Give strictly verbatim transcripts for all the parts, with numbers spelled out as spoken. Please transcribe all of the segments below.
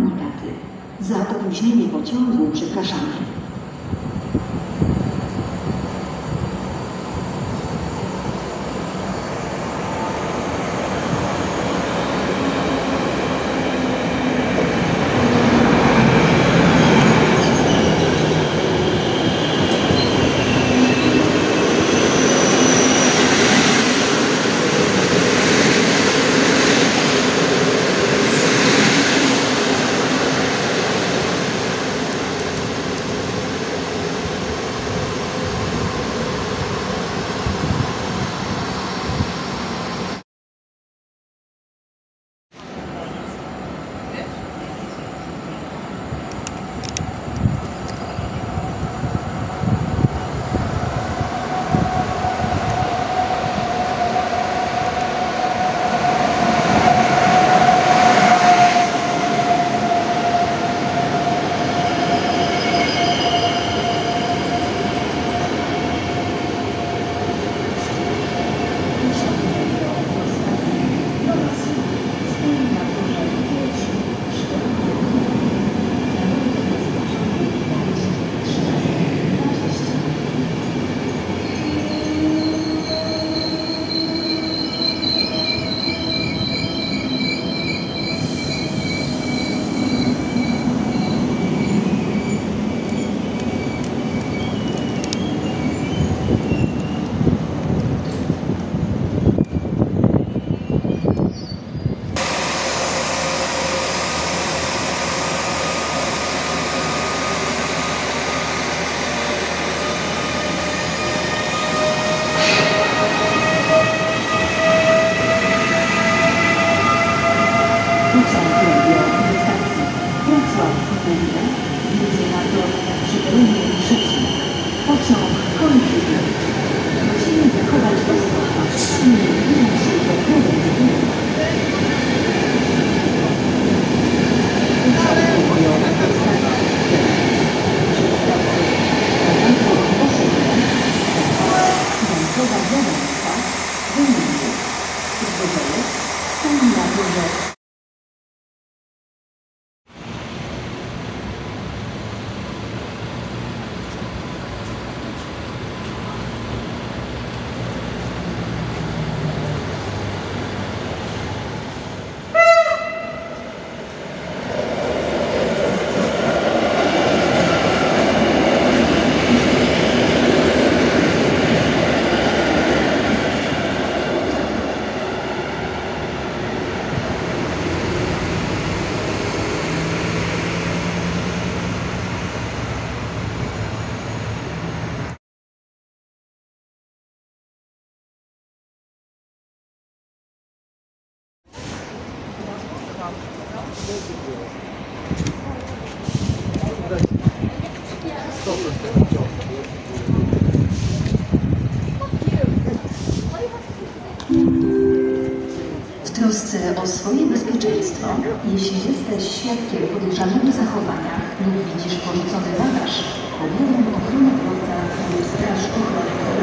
komunikaty. Za opóźnienie pociągu przepraszamy. Węgliniec, Zgorzelec, stań na górze. W trosce o swoje bezpieczeństwo, jeśli jesteś świadkiem podejrzanego zachowania lub widzisz porzucony bagaż, powiadam ochronę dworca lub straż ochrony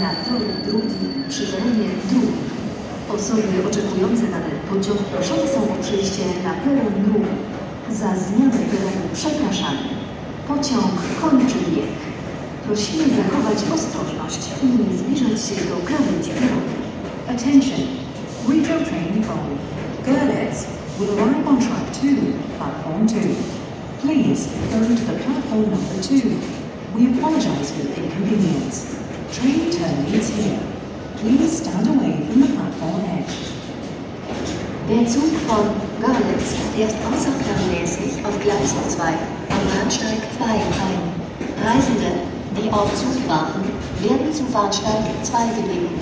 na tor drugi przy peronie drugi. Osoby oczekujące na ten pociąg proszone są o przyjście na peron drugi. Za zmianę peronu przepraszamy. Pociąg kończy bieg. Prosimy zachować ostrożność i nie zbliżać się do krawędzi peronu. Attention! Metro train from Görlitz will arrive on track two, platform two. Please return to the platform number two. We apologize for the inconvenience. Train turn is here. Please stand away from the platform edge. Der Zug von Görlitz fährt außerplanmäßig auf Gleis zwei am Bahnsteig zwei ein. Reisende, die auf Zug warten, werden zu Bahnsteig zwei gebeten.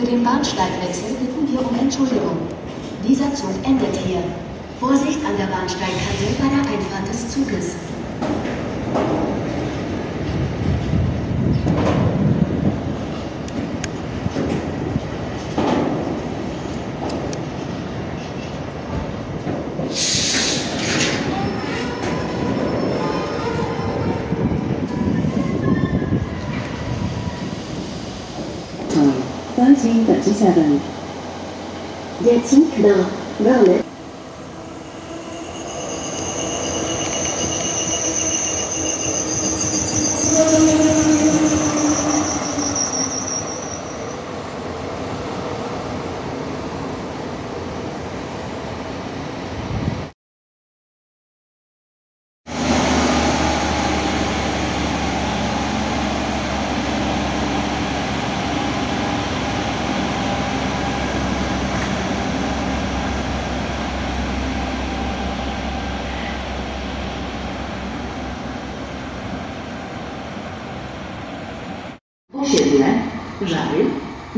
Für den Bahnsteigwechsel bitten wir um Entschuldigung. Dieser Zug endet hier. Vorsicht an der Bahnsteigkante bei der Einfahrt des Zuges. Seven. Der Zug nach Görlitz. Żary,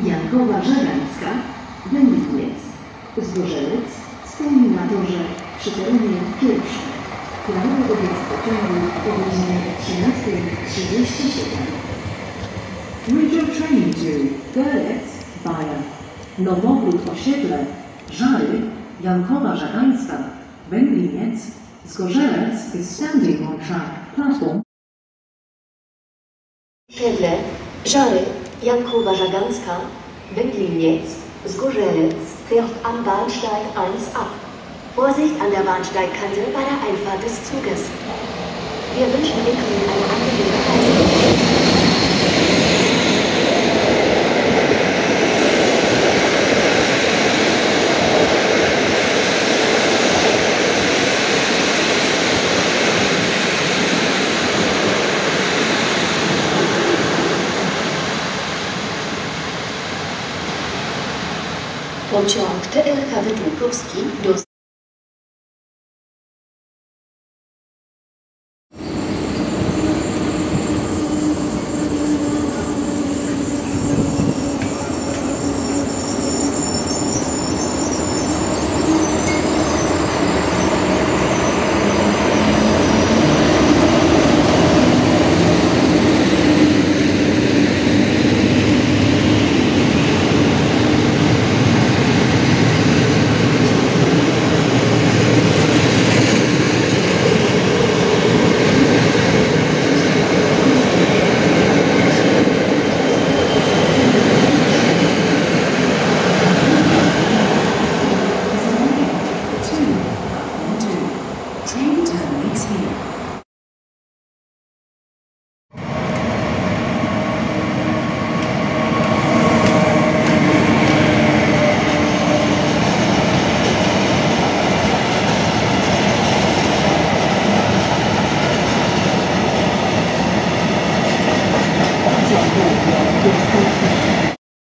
Jankowa Żagańska, Węgliniec, Zgorzelec stoi na torze przy terminie pierwszym. Planowe obiekt pociągu o godzinie trzynastej trzydzieści siedem. Major train to Görlitz via Nowogród Osiedle, Żary, Jankowa Żagańska, Węgliniec, Zgorzelec is standing on track platform. Osiedle, Żary, Jankowa Żagańska, Węgliniec, Zgorzelec fährt am Bahnsteig eins ab. Vorsicht an der Bahnsteigkante bei der Einfahrt des Zuges. Wir wünschen Ihnen eine angenehme Reise. Pociąg T L K Wydługowski do